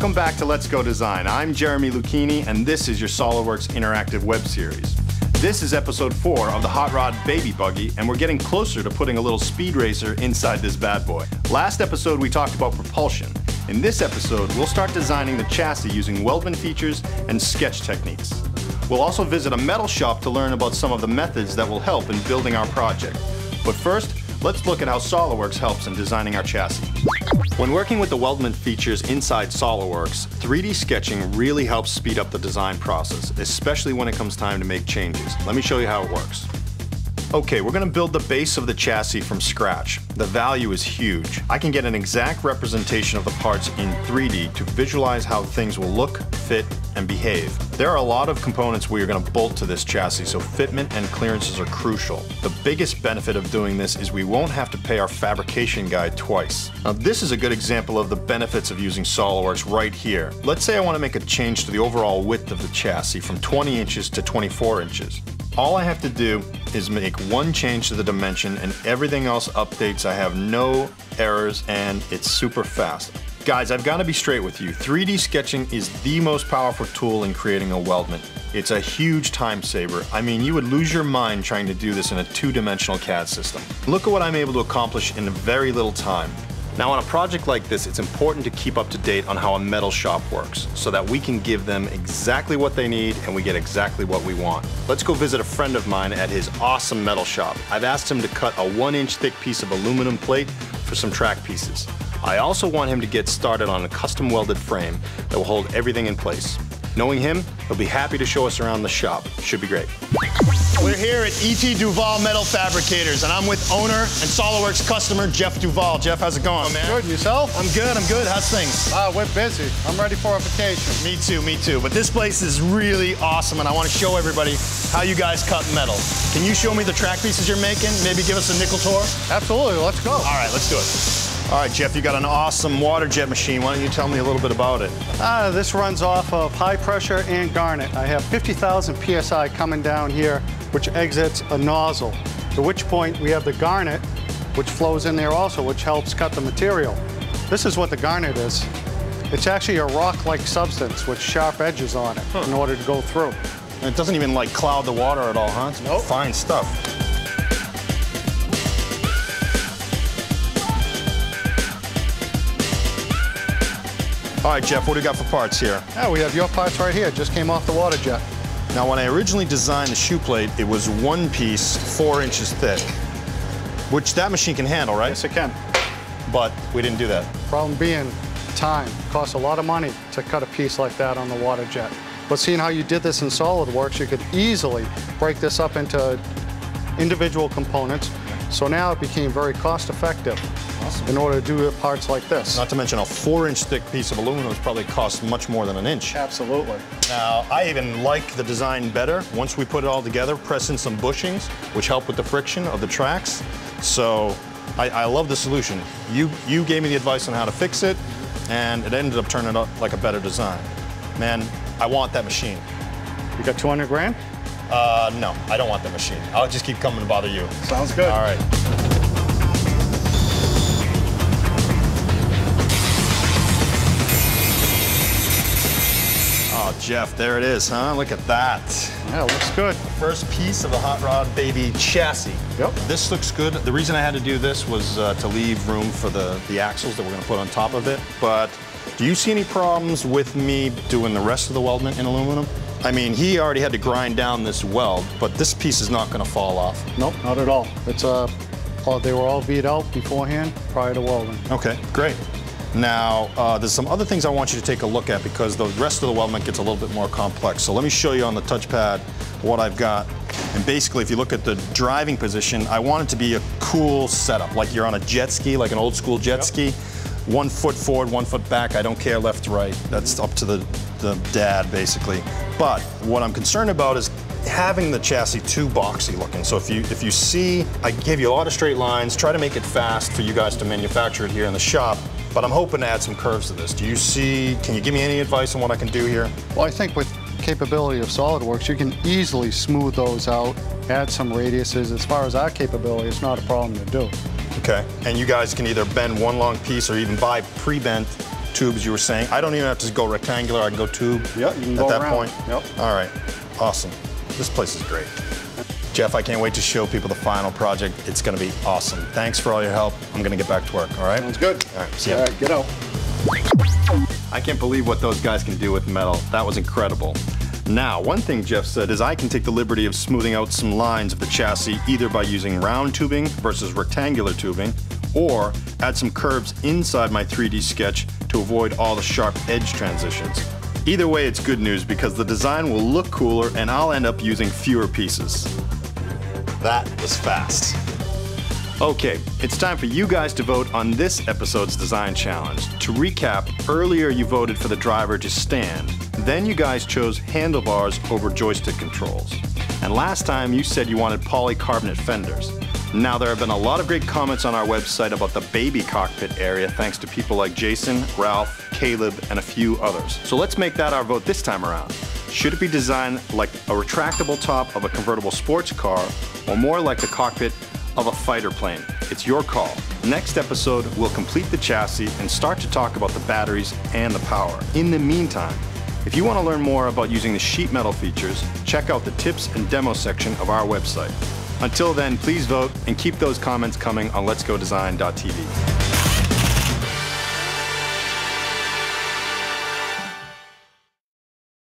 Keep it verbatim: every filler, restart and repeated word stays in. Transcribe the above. Welcome back to Let's Go Design. I'm Jeremy Luchini, and this is your SOLIDWORKS interactive web series. This is episode four of the Hot Rod Baby Buggy, and we're getting closer to putting a little speed racer inside this bad boy. Last episode, we talked about propulsion. In this episode, we'll start designing the chassis using weldment features and sketch techniques. We'll also visit a metal shop to learn about some of the methods that will help in building our project. But first, let's look at how SOLIDWORKS helps in designing our chassis. When working with the weldment features inside SOLIDWORKS, three D sketching really helps speed up the design process, especially when it comes time to make changes. Let me show you how it works. Okay, we're gonna build the base of the chassis from scratch. The value is huge. I can get an exact representation of the parts in three D to visualize how things will look, fit, and behave. There are a lot of components we are gonna bolt to this chassis, so fitment and clearances are crucial. The biggest benefit of doing this is we won't have to pay our fabrication guy twice. Now, this is a good example of the benefits of using SOLIDWORKS right here. Let's say I wanna make a change to the overall width of the chassis from twenty inches to twenty-four inches. All I have to do is make one change to the dimension and everything else updates. I have no errors and it's super fast. Guys, I've got to be straight with you. three D sketching is the most powerful tool in creating a weldment. It's a huge time saver. I mean, you would lose your mind trying to do this in a two-dimensional C A D system. Look at what I'm able to accomplish in very little time. Now, on a project like this, it's important to keep up to date on how a metal shop works so that we can give them exactly what they need and we get exactly what we want. Let's go visit a friend of mine at his awesome metal shop. I've asked him to cut a one inch thick piece of aluminum plate for some track pieces. I also want him to get started on a custom welded frame that will hold everything in place. Knowing him, he'll be happy to show us around the shop. Should be great. We're here at E T Duval Metal Fabricators, and I'm with owner and SOLIDWORKS customer, Jeff Duval. Jeff, how's it going? Oh, man. Good, yourself? I'm good, I'm good. How's things? Uh, we're busy. I'm ready for a vacation. Me too, me too. But this place is really awesome, and I want to show everybody how you guys cut metal. Can you show me the track pieces you're making? Maybe give us a nickel tour? Absolutely, let's go. All right, let's do it. All right, Jeff, you got an awesome water jet machine. Why don't you tell me a little bit about it? Uh, this runs off of high pressure and garnet. I have fifty thousand P S I coming down here, which exits a nozzle, at which point we have the garnet, which flows in there also, which helps cut the material. This is what the garnet is. It's actually a rock-like substance with sharp edges on it huh. in order to go through. And it doesn't even like cloud the water at all, huh? It's nope. Fine stuff. All right, Jeff, what do we got for parts here? Yeah, we have your parts right here. Just came off the water jet. Now, when I originally designed the shoe plate, it was one piece, four inches thick, which that machine can handle, right? Yes, it can. But we didn't do that. Problem being, time. It costs a lot of money to cut a piece like that on the water jet. But seeing how you did this in SOLIDWORKS, you could easily break this up into individual components. So now it became very cost effective. Awesome. In order to do parts like this. Not to mention a four-inch thick piece of aluminum which probably costs much more than an inch. Absolutely. Now, I even like the design better. Once we put it all together, press in some bushings, which help with the friction of the tracks. So, I, I love the solution. You, you gave me the advice on how to fix it, and it ended up turning out like a better design. Man, I want that machine. You got two hundred grand? Uh, no, I don't want that machine. I'll just keep coming to bother you. Sounds good. All right. Oh, Jeff, there it is, huh? Look at that. Yeah, it looks good. The first piece of the Hot Rod Baby chassis. Yep. This looks good. The reason I had to do this was uh, to leave room for the, the axles that we're going to put on top of it. But do you see any problems with me doing the rest of the weldment in aluminum? I mean, he already had to grind down this weld, but this piece is not going to fall off. Nope, not at all. It's uh, they were all V'd out beforehand prior to welding. Okay, great. Now, uh, there's some other things I want you to take a look at because the rest of the weldment gets a little bit more complex. So let me show you on the touchpad what I've got. And basically, if you look at the driving position, I want it to be a cool setup, like you're on a jet ski, like an old school jet yep. ski. One foot forward, one foot back, I don't care left, right. That's up to the, the dad, basically. But what I'm concerned about is having the chassis too boxy looking. So if you if you see, I gave you a lot of straight lines, try to make it fast for you guys to manufacture it here in the shop. But I'm hoping to add some curves to this. Do you see, can you give me any advice on what I can do here? Well, I think with capability of SOLIDWORKS, you can easily smooth those out, add some radiuses. As far as our capability, it's not a problem to do. Okay, and you guys can either bend one long piece or even buy pre-bent tubes you were saying. I don't even have to go rectangular, I can go tube yep, you can go at that point. Yep. All right, awesome. This place is great. Jeff, I can't wait to show people the final project. It's gonna be awesome. Thanks for all your help. I'm gonna get back to work, all right? Sounds good. All right, see ya. All right, get out. I can't believe what those guys can do with metal. That was incredible. Now, one thing Jeff said is I can take the liberty of smoothing out some lines of the chassis either by using round tubing versus rectangular tubing, or add some curves inside my three D sketch to avoid all the sharp edge transitions. Either way, it's good news because the design will look cooler and I'll end up using fewer pieces. That was fast. Okay, it's time for you guys to vote on this episode's design challenge. To recap, earlier you voted for the driver to stand. Then you guys chose handlebars over joystick controls. And last time you said you wanted polycarbonate fenders. Now there have been a lot of great comments on our website about the baby cockpit area thanks to people like Jason, Ralph, Caleb, and a few others. So let's make that our vote this time around. Should it be designed like a retractable top of a convertible sports car or more like the cockpit of a fighter plane? It's your call. Next episode, we'll complete the chassis and start to talk about the batteries and the power. In the meantime, if you want to learn more about using the sheet metal features, check out the tips and demo section of our website. Until then, please vote and keep those comments coming on lets go design dot T V.